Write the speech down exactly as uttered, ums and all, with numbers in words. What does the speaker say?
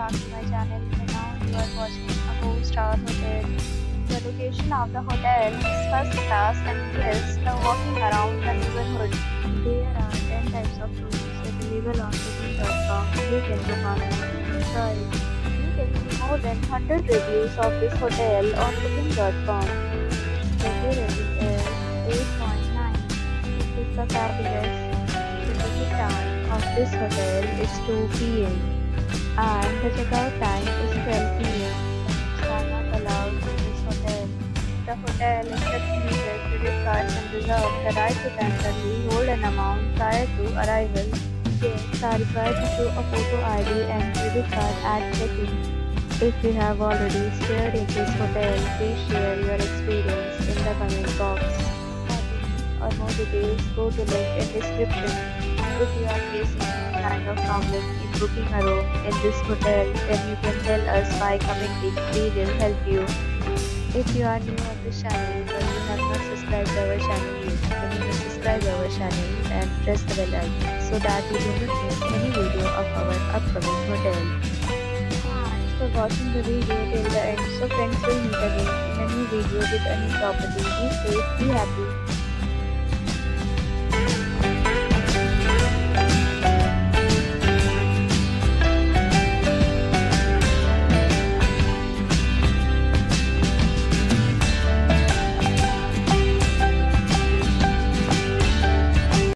back to my channel. So now you are watching a four star hotel. The location of the hotel is first class and guests love walking around the neighborhood. There are ten types of rooms available on booking dot com. You can book on website. You can see more than one hundred reviews of this hotel on booking dot com. The rating is eight point nine. It's a fabulous. The booking time of this hotel is two p m and the checkout time is twelve p m Pets are not allowed in this hotel. The hotel accepts major credit cards and reserves the right to temporarily hold an amount prior to arrival. Guests are required to show a photo I D and credit card at check-in. If you have already stayed in this hotel, please share your experience in the comment box. Or more details, go to link in description. If you are facing any kind of problem in booking a room in this hotel, then you can tell us by commenting. We will help you. If you are new on this channel or you have not subscribed our channel yet, then you can subscribe our channel and press the bell icon so that you do not miss any video of our upcoming hotel. Thanks for watching the video till the end. So friends, will meet again in a new video with a new property. Be safe, be happy.